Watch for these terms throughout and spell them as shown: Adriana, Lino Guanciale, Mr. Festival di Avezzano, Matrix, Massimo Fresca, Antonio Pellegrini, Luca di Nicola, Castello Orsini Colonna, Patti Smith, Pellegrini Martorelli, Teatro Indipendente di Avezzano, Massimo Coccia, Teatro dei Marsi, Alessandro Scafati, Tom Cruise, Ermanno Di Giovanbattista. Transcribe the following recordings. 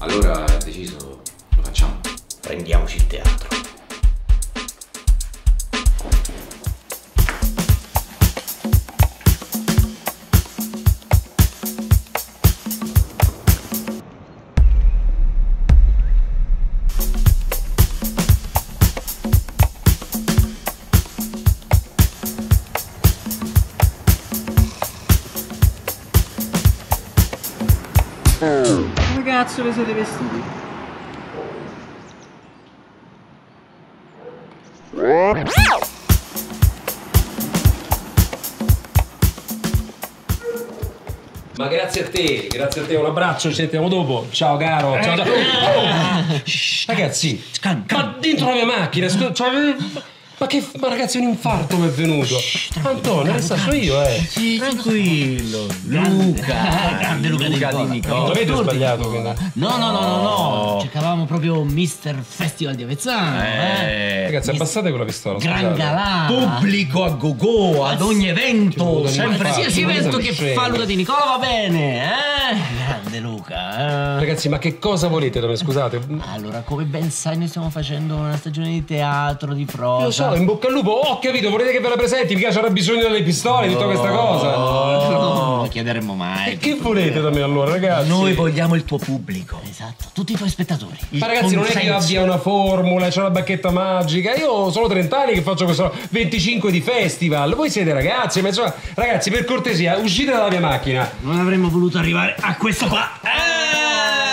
Allora ho deciso, lo facciamo. Prendiamoci il teatro. Come cazzo vi siete vestiti? Ma grazie a te, un abbraccio, ci sentiamo dopo. Ciao caro, ciao. Oh, ragazzi, ma dentro la mia macchina, scusate. Ma ragazzi, un infarto mi è venuto. Antonio, resta solo io, Sì, tranquillo. Luca di Nicola. Non avete sbagliato? No. Cercavamo proprio Mr. Festival di Avezzano, Ragazzi, abbassate quella pistola. Gran galà. Pubblico a gogo, ad ogni evento. Sempre qualsiasi evento che fa Luca di Nicola va bene, Grande Luca, Ragazzi, ma che cosa volete da me, scusate? Allora, come ben sai, noi stiamo facendo una stagione di teatro, di prosa. In bocca al lupo, ho capito, volete che ve la presenti? Mica c'era bisogno delle pistole, di tutta questa cosa. No, non chiederemo mai. E che volete da me allora, ragazzi? Noi vogliamo il tuo pubblico. Esatto, tutti i tuoi spettatori. Ma ragazzi, non è che io abbia una formula, c'è una bacchetta magica. Io sono 30 anni che faccio questo 25 di festival. Voi siete ragazzi, ma insomma, ragazzi, per cortesia, uscite dalla mia macchina. Non avremmo voluto arrivare a questo qua.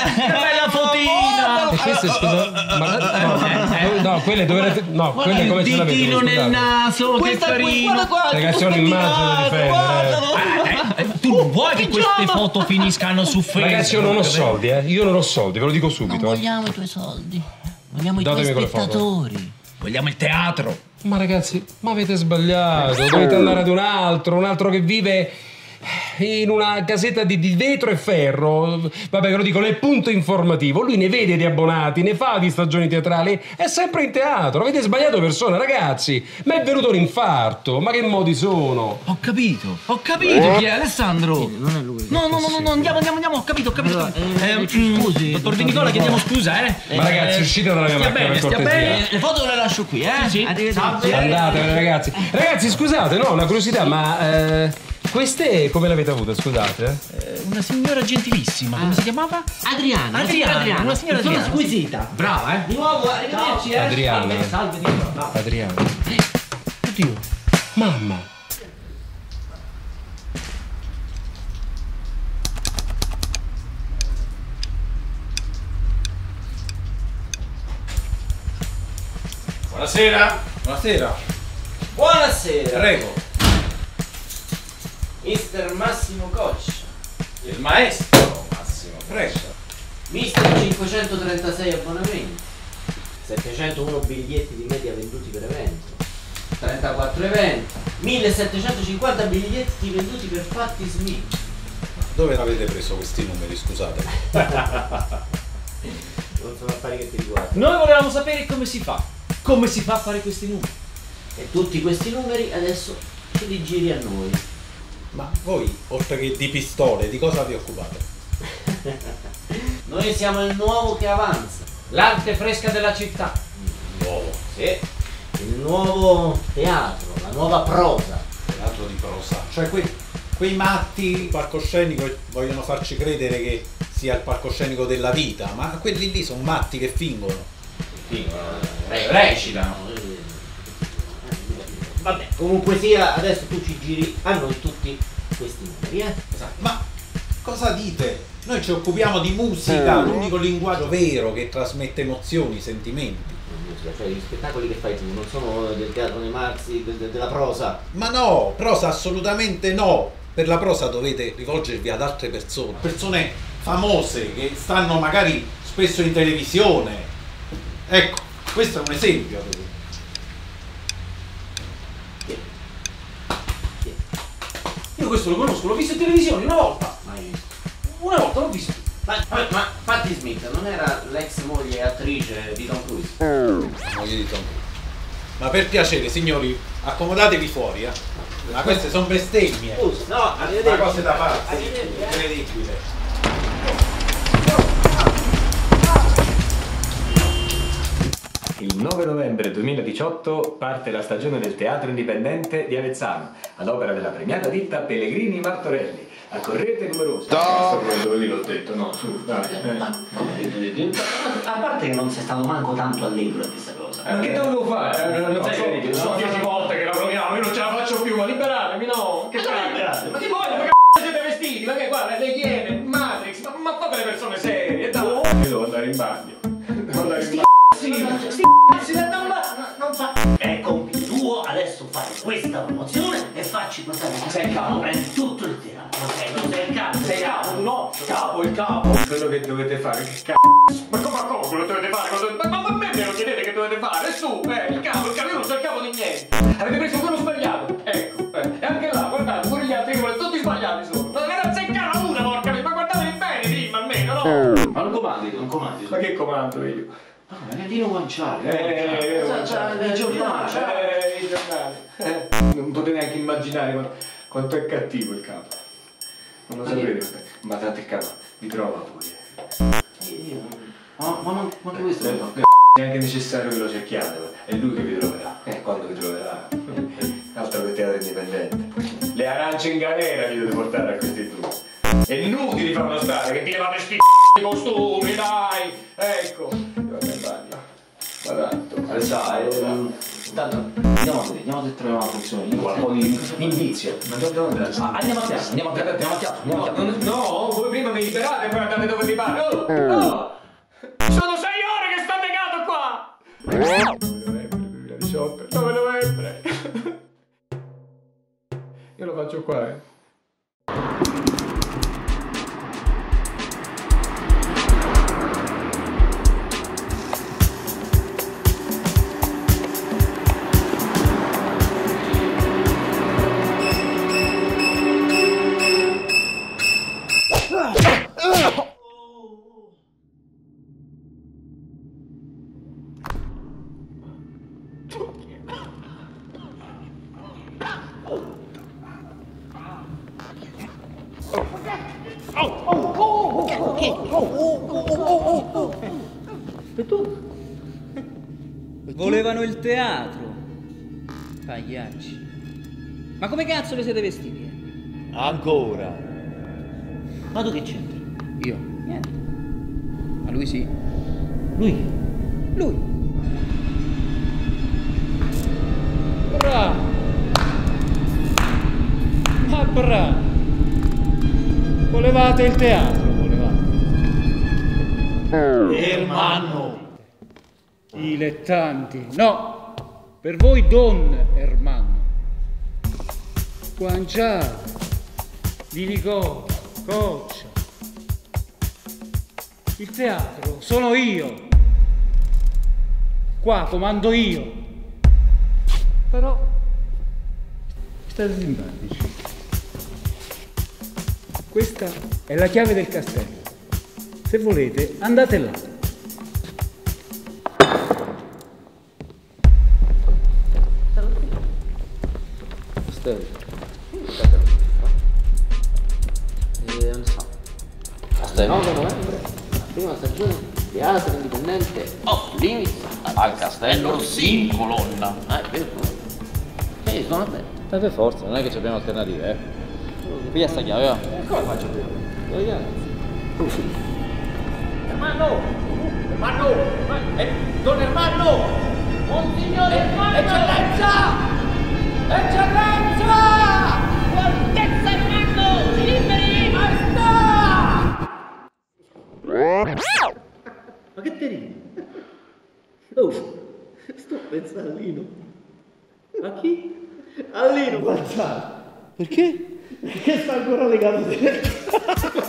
Che bella fotina! E queste, scusa, no, quelle dovrete... No, quelle come ce l'avete? Il ditino nel naso, che carino! Ragazzi, sono un'immagine da difendere. Tu non vuoi che queste foto finiscano su Facebook? Ragazzi, io non ho soldi, Io non ho soldi, ve lo dico subito. Non vogliamo i tuoi soldi. Vogliamo i tuoi spettatori. Vogliamo il teatro. Ma ragazzi, ma avete sbagliato. Dovete andare ad un altro che vive... in una casetta di vetro e ferro. Vabbè, ve lo dico, nel punto informativo. Lui ne vede di abbonati, ne fa di stagioni teatrali, è sempre in teatro. Avete sbagliato persona, ragazzi. Ma è venuto un infarto, ma che modi sono? Ho capito chi è, Alessandro? Non è lui. No, andiamo, ho capito allora, scusi, dottor Di Nicola, chiediamo scusa, Ma ragazzi, uscite dalla mia macchina, per cortesia. Le foto le lascio qui, Sì. Andatevene, ragazzi. Ragazzi, scusate, no, una curiosità, ma... queste come l'avete avuta, scusate? Una signora gentilissima, come si chiamava? Adriana. Una signora Adriana. Squisita. Brava, Di nuovo, arrivederci, Adriana. Salve, di nuovo. Adriana. Oddio, mamma. Buonasera. Prego. Mr. Massimo Coccia. Il maestro Massimo Fresca. Mr. 536 abbonamenti, 701 biglietti di media venduti per evento, 34 eventi, 1750 biglietti venduti per Patti Smith. Dove l'avete preso questi numeri, scusate? Non sono affari che ti riguardano. Noi volevamo sapere come si fa a fare questi numeri. E tutti questi numeri adesso ce li giri a noi. Ma voi, oltre che di pistole, di cosa vi occupate? Noi siamo il nuovo che avanza, l'arte fresca della città. Nuovo? Sì, il nuovo teatro, la nuova prosa. Teatro di prosa? Cioè quei matti palcoscenico vogliono farci credere che sia il palcoscenico della vita, ma quelli lì sono matti che fingono. Recitano. Vabbè, comunque sia, adesso tu ci giri a noi tutti questi numeri, Esatto. Ma cosa dite? Noi ci occupiamo di musica, l'unico linguaggio vero che trasmette emozioni, sentimenti. Cioè gli spettacoli che fai tu non sono del Teatro dei Marsi, della prosa. Ma no, prosa assolutamente no. Per la prosa dovete rivolgervi ad altre persone, persone famose che stanno magari spesso in televisione. Ecco, questo è un esempio. Io questo lo conosco, l'ho visto in televisione una volta. Una volta l'ho visto. Ma Patti Smith non era l'ex moglie attrice di Tom Cruise? La moglie di Tom Cruise. Ma per piacere, signori, accomodatevi fuori, Ma queste sono bestemmie. No, arrivederci. Ma cose da pazzi. Incredibile. 9 novembre 2018 parte la stagione del Teatro Indipendente di Avezzano ad opera della premiata ditta Pellegrini Martorelli. A corrente numerosa. A parte che non sei stato manco tanto allegro a questa cosa. Che dovevo fare? Non sai che sono 10 volte che la proviamo, io non ce la faccio più, ma liberatemi, no? Che liberate? Ma che voglio? Ma che siete vestiti? Ma che guarda, le Iene, Matrix, ma fate le persone serie, dai! Io devo andare in bagno. Devo andare in bagno. È compito tuo adesso fare questa promozione e facci passare. Sei il capo, prendi tutto il teatro. Sei il capo, sei il capo, no, capo, il capo. Quello che dovete fare, che cazzo? Ma come quello dovete fare? Ma a me me lo chiedete che dovete fare? Su, il capo, io non sono il capo di niente. Avete preso quello sbagliato, ecco, e anche là, guardate, pure gli altri, tutti sbagliati sono. Ma non azzeccata una, porca mia, ma guardatevi bene, dimmi almeno, no? Ma non comandi. Ma che comando io? È Lino Guanciale, il giornale. Non potete neanche immaginare quanto è cattivo il capo. Non lo saprete, ma tanto il capo vi trova poi. Ma che questo è? Non è neanche necessario che lo cerchiate, è lui che vi troverà. Quando vi troverà. Altro che teatro indipendente. Le arance in galera vi dovete portare a questi due. È inutile di farlo stare, che pieva vestiti costumi, dai! Ecco! Tanto andiamo a trovare una funzione, qualcosa di indizio. Andiamo a teatro. No, voi prima vi liberate e poi andate dove vi pare. Sono 6 ore che sto negato qua! 9 novembre 2018. Io lo faccio qua, E tu? Volevano il teatro, pagliacci. Ma come cazzo vi siete vestiti? Ancora. Ma tu che c'entri? Io? Niente. Ma lui sì. Lui. Bravo. Ma bravo. Volevate il teatro. Ermanno. Dilettanti. No, per voi Don Ermanno. Guanciale, Di Nicola, Coccia. Il teatro sono io. Qua comando io. Però state simpatici. Questa è la chiave del castello. Se volete, andate là. Castello. 9 novembre, la prima stagione di Teatro Indipendente Off Limits al Castello Orsini Colonna. Sono bene. Per forza, non è che abbiamo alternative, Piglia sta chiave, Come faccio prima? Don Ermanno! Monsignore Ermanno! Eccellenza! Fortezza Ermanno! Si liberi! Basta! Ma che te ridi? Sto pensando a Lino. A chi? A Lino Guanciale! Perché? Perché sta ancora legato dentro!